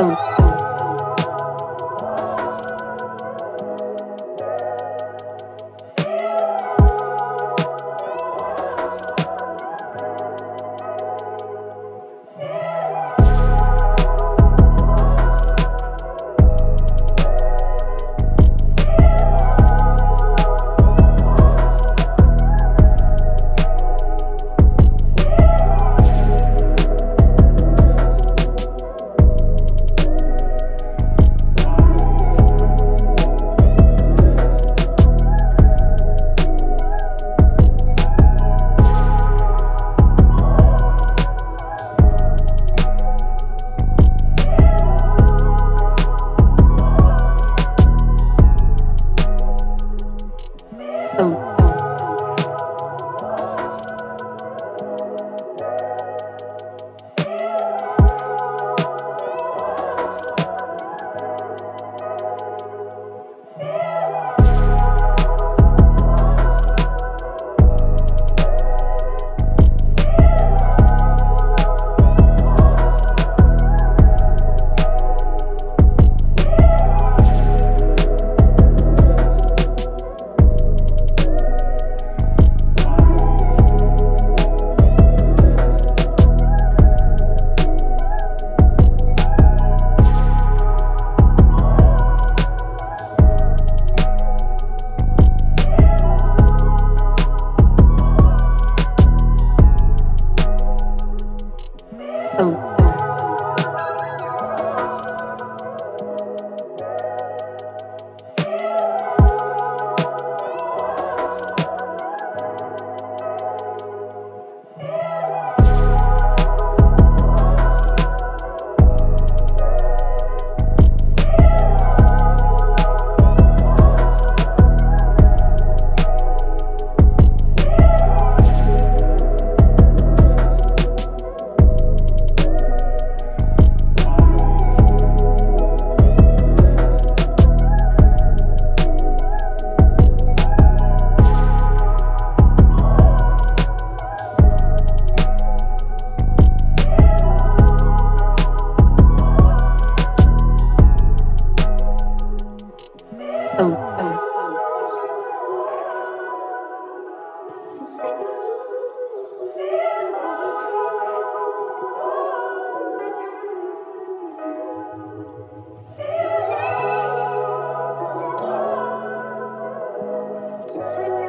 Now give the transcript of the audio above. Sweet.